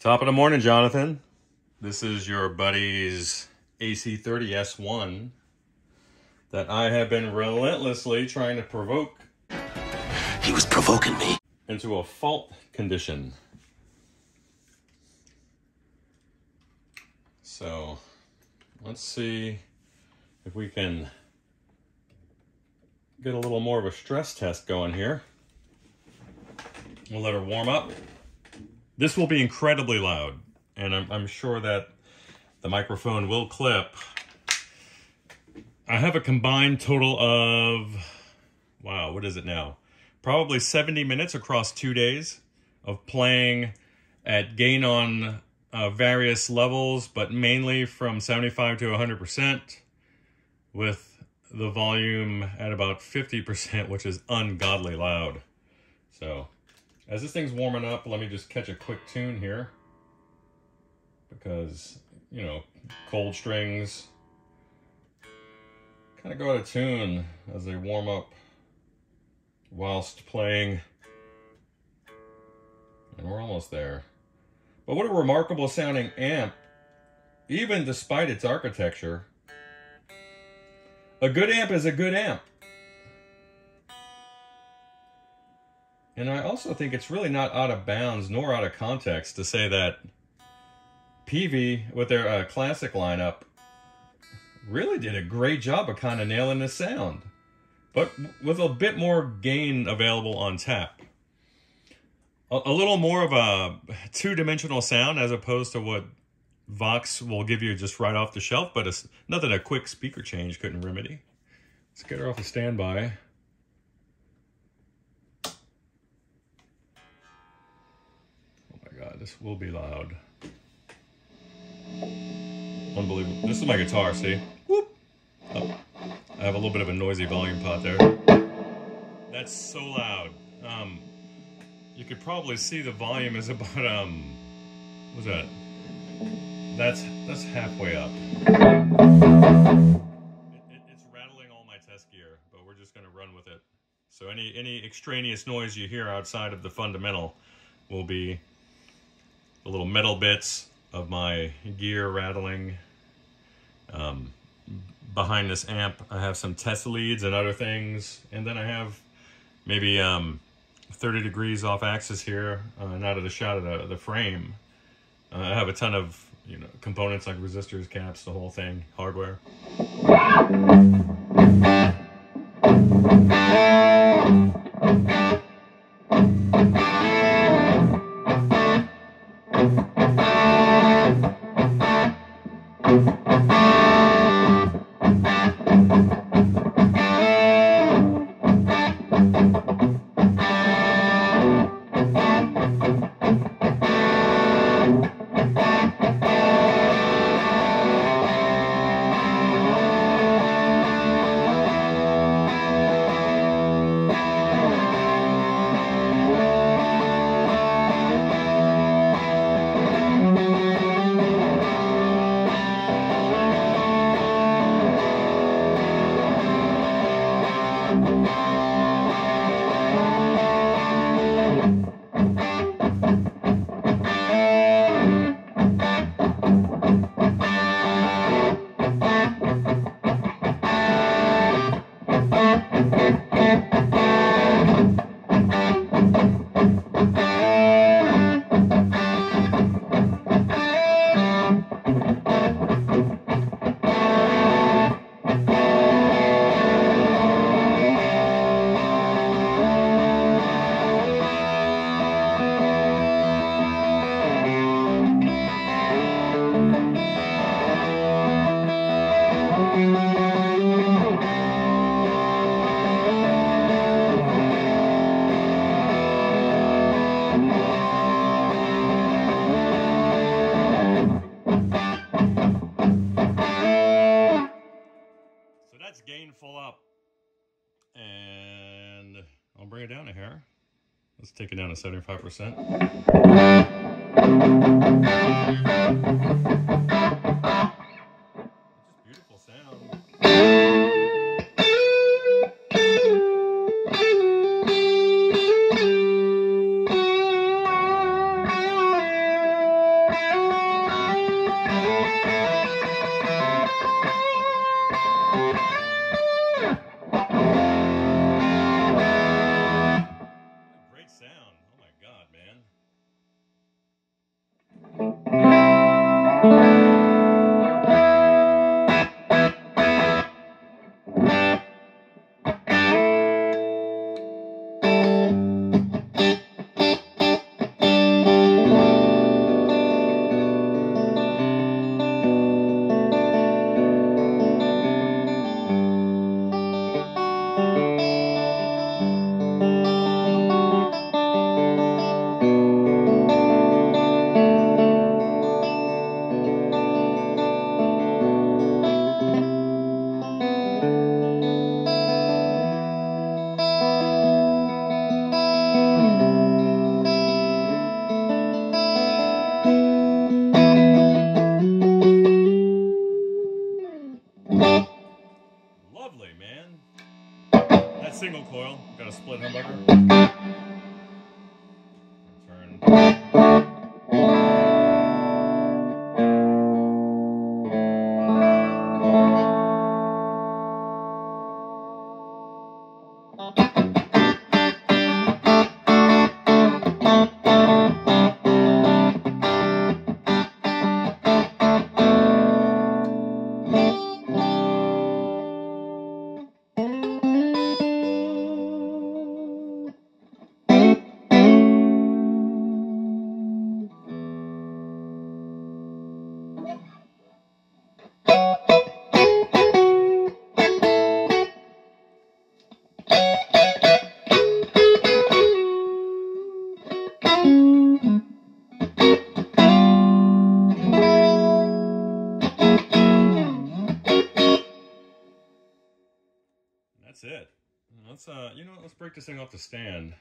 Top of the morning, Jonathan. This is your buddy's AC30S1 that I have been relentlessly trying to provoke. He was provoking me into a fault condition. So let's see if we can get a little more of a stress test going here. We'll let her warm up. This will be incredibly loud, and I'm sure that the microphone will clip. I have a combined total of, wow, what is it now? Probably 70 minutes across 2 days of playing at gain on various levels, but mainly from 75 to 100% with the volume at about 50%, which is ungodly loud. So, as this thing's warming up, let me just catch a quick tune here because, you know, cold strings kind of go out of tune as they warm up whilst playing. And we're almost there. But what a remarkable sounding amp, even despite its architecture. A good amp is a good amp. And I also think it's really not out of bounds nor out of context to say that Peavey, with their classic lineup, really did a great job of kind of nailing this sound, but with a bit more gain available on tap. A little more of a two-dimensional sound as opposed to what Vox will give you just right off the shelf, but it's nothing a quick speaker change couldn't remedy. Let's get her off the standby. God, this will be loud. Unbelievable. This is my guitar, see? Whoop! Oh, I have a little bit of a noisy volume pot there. That's so loud. You could probably see the volume is about, what's that? That's halfway up. It's rattling all my test gear, but we're just gonna run with it. So any extraneous noise you hear outside of the fundamental will be the little metal bits of my gear rattling. Behind this amp, I have some test leads and other things. And then I have maybe 30 degrees off axis here and out of the shot of the frame. I have a ton of, you know, components like resistors, caps, the whole thing, hardware. And I'll bring it down a hair. Let's take it down to 75%. Just beautiful sound. a split humbucker. That's it. Let's you know what, let's break this thing off the stand.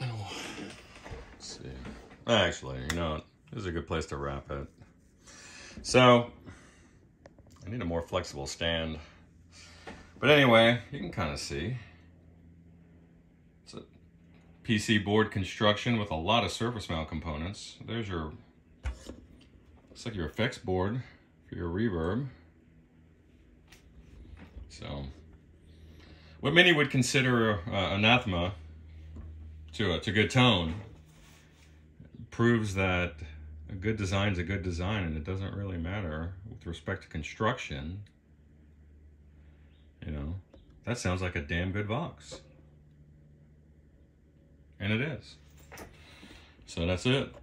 Oh, let's see. Actually, you know what? This is a good place to wrap it. So I need a more flexible stand. But anyway, you can kind of see. It's a PC board construction with a lot of surface mount components. There's your looks like your effects board for your reverb. So, what many would consider anathema to good tone proves that a good design's a good design, and it doesn't really matter with respect to construction. You know, that sounds like a damn good Vox, and it is. So that's it.